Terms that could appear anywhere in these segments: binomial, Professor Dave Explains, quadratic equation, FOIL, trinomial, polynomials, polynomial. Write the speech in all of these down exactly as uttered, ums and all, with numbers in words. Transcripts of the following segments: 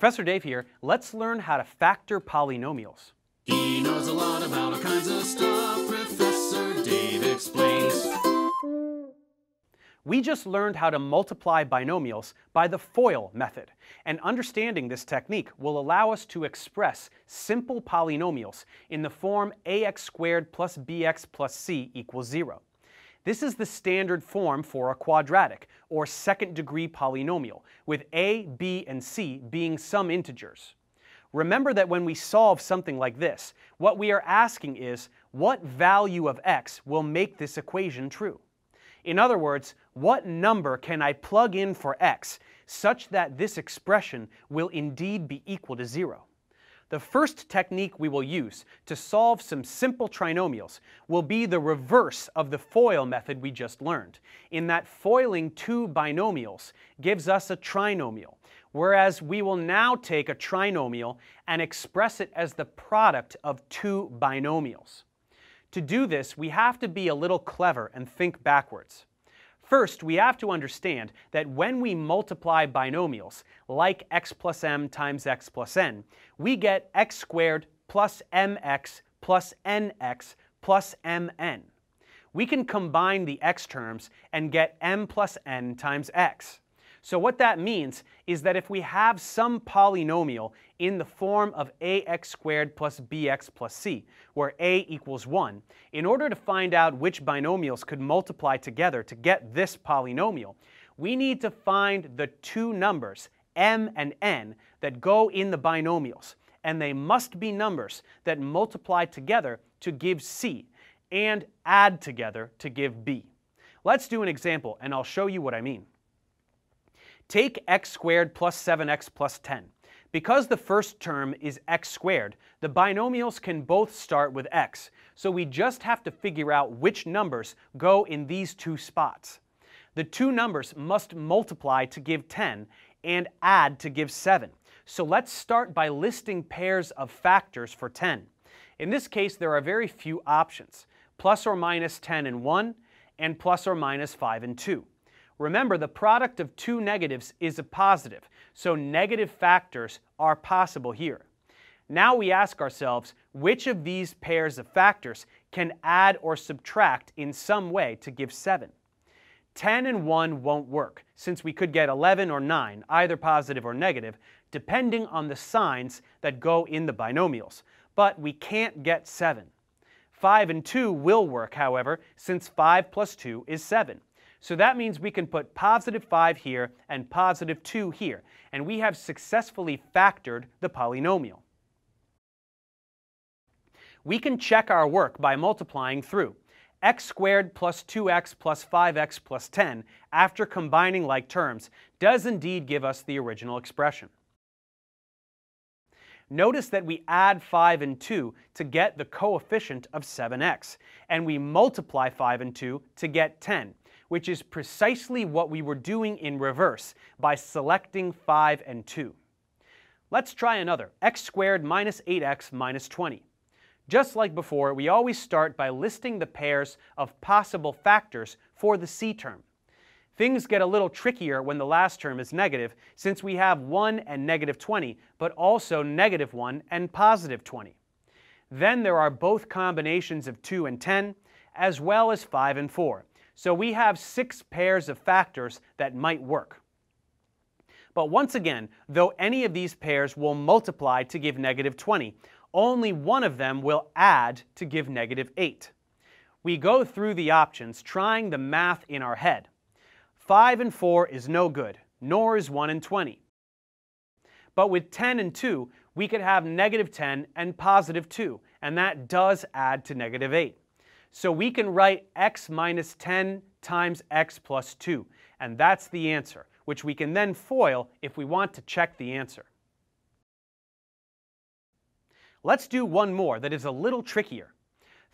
Professor Dave here. Let's learn how to factor polynomials. He knows a lot about all kinds of stuff. Professor Dave Explains. We just learned how to multiply binomials by the FOIL method, and understanding this technique will allow us to express simple polynomials in the form ax squared plus bx plus c equals zero. This is the standard form for a quadratic, or second-degree polynomial, with a, b, and c being some integers. Remember that when we solve something like this, what we are asking is, what value of x will make this equation true? In other words, what number can I plug in for x such that this expression will indeed be equal to zero? The first technique we will use to solve some simple trinomials will be the reverse of the FOIL method we just learned, in that foiling two binomials gives us a trinomial, whereas we will now take a trinomial and express it as the product of two binomials. To do this, we have to be a little clever and think backwards. First, we have to understand that when we multiply binomials, like x plus m times x plus n, we get x squared plus mx plus nx plus mn. We can combine the x terms and get m plus n times x. So what that means is that if we have some polynomial in the form of ax squared plus bx plus c, where a equals one, in order to find out which binomials could multiply together to get this polynomial, we need to find the two numbers, m and n, that go in the binomials, and they must be numbers that multiply together to give c, and add together to give b. Let's do an example, and I'll show you what I mean. Take x squared plus seven x plus ten. Because the first term is x squared, the binomials can both start with x, so we just have to figure out which numbers go in these two spots. The two numbers must multiply to give ten and add to give seven. So let's start by listing pairs of factors for ten. In this case, there are very few options, plus or minus ten and one, and plus or minus five and two. Remember, the product of two negatives is a positive, so negative factors are possible here. Now we ask ourselves, which of these pairs of factors can add or subtract in some way to give seven? ten and one won't work, since we could get eleven or nine, either positive or negative, depending on the signs that go in the binomials, but we can't get seven. five and two will work, however, since five plus two is seven. So that means we can put positive five here and positive two here, and we have successfully factored the polynomial. We can check our work by multiplying through x squared plus two x plus five x plus ten after combining like terms does indeed give us the original expression. Notice that we add five and two to get the coefficient of seven x, and we multiply five and two to get ten. Which is precisely what we were doing in reverse by selecting five and two. Let's try another, x squared minus eight x minus twenty. Just like before, we always start by listing the pairs of possible factors for the c term. Things get a little trickier when the last term is negative, since we have one and negative twenty, but also negative one and positive twenty. Then there are both combinations of two and ten, as well as five and four. So we have six pairs of factors that might work. But once again, though any of these pairs will multiply to give negative twenty, only one of them will add to give negative eight. We go through the options trying the math in our head. five and four is no good, nor is one and twenty. But with ten and two, we could have negative ten and positive two, and that does add to negative eight. So we can write x minus ten times x plus two, and that's the answer, which we can then FOIL if we want to check the answer. Let's do one more that is a little trickier.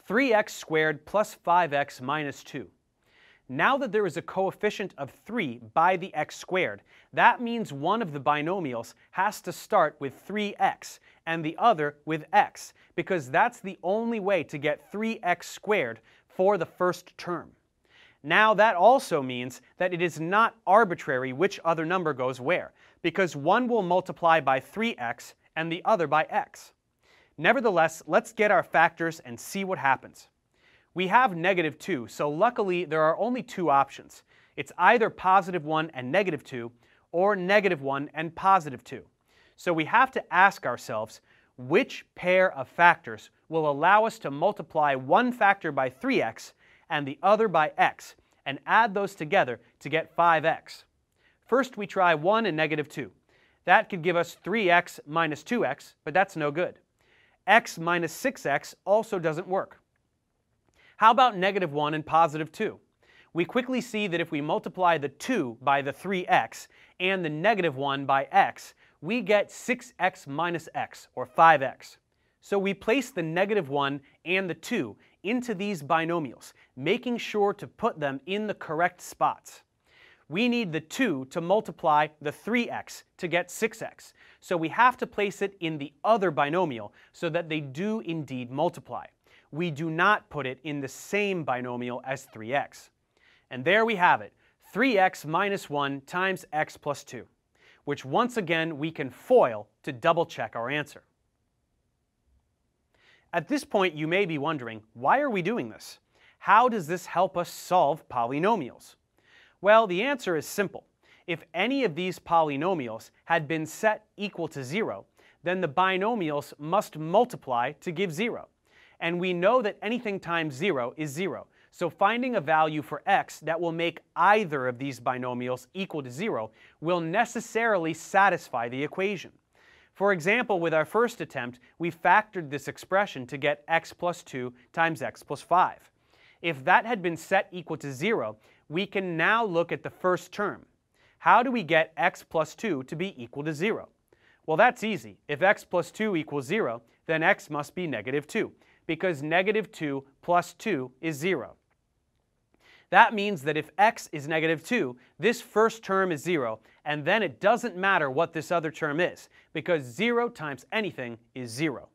three x squared plus five x minus two. Now that there is a coefficient of three by the x squared, that means one of the binomials has to start with three x and the other with x, because that's the only way to get three x squared for the first term. Now that also means that it is not arbitrary which other number goes where, because one will multiply by three x and the other by x. Nevertheless, let's get our factors and see what happens. We have negative two, so luckily there are only two options. It's either positive one and negative two, or negative one and positive two. So we have to ask ourselves, which pair of factors will allow us to multiply one factor by three x and the other by x, and add those together to get five x. First we try one and negative two. That could give us three x minus two x, but that's no good. X minus six x also doesn't work. How about negative one and positive two? We quickly see that if we multiply the two by the three x and the negative one by x, we get six x minus x, or five x. So we place the negative one and the two into these binomials, making sure to put them in the correct spots. We need the two to multiply the three x to get six x, so we have to place it in the other binomial so that they do indeed multiply. We do not put it in the same binomial as three x. And there we have it, three x minus one times x plus two, which once again we can FOIL to double check our answer. At this point you may be wondering, why are we doing this? How does this help us solve polynomials? Well, the answer is simple. If any of these polynomials had been set equal to zero, then the binomials must multiply to give zero. And we know that anything times zero is zero, so finding a value for x that will make either of these binomials equal to zero will necessarily satisfy the equation. For example, with our first attempt, we factored this expression to get x plus two times x plus five. If that had been set equal to zero, we can now look at the first term. How do we get x plus two to be equal to zero? Well, that's easy. If x plus two equals zero, then x must be negative two, because negative two plus two is zero. That means that if x is negative two, this first term is zero, and then it doesn't matter what this other term is, because zero times anything is zero.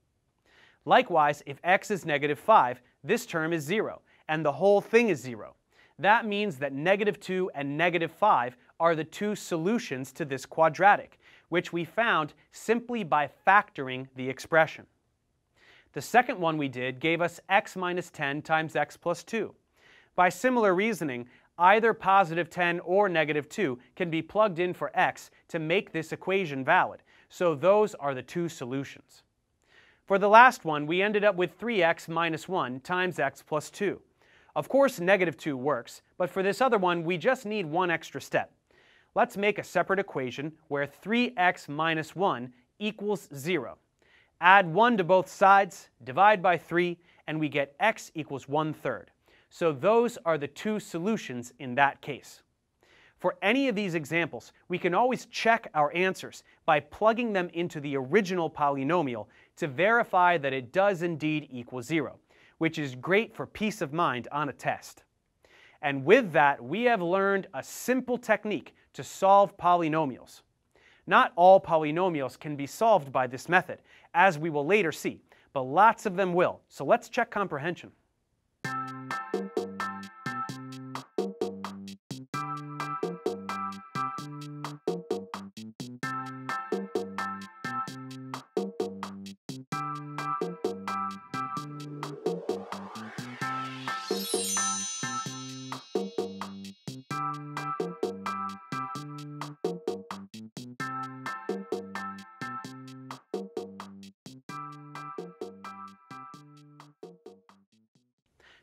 Likewise, if x is negative five, this term is zero, and the whole thing is zero. That means that negative two and negative five are the two solutions to this quadratic, which we found simply by factoring the expression. The second one we did gave us x minus ten times x plus two. By similar reasoning, either positive ten or negative two can be plugged in for x to make this equation valid, so those are the two solutions. For the last one, we ended up with three x minus one times x plus two. Of course, negative two works, but for this other one, we just need one extra step. Let's make a separate equation where three x minus one equals zero. Add one to both sides, divide by three, and we get x equals one third. So those are the two solutions in that case. For any of these examples, we can always check our answers by plugging them into the original polynomial to verify that it does indeed equal zero, which is great for peace of mind on a test. And with that, we have learned a simple technique to solve polynomials. Not all polynomials can be solved by this method, as we will later see, but lots of them will, so let's check comprehension.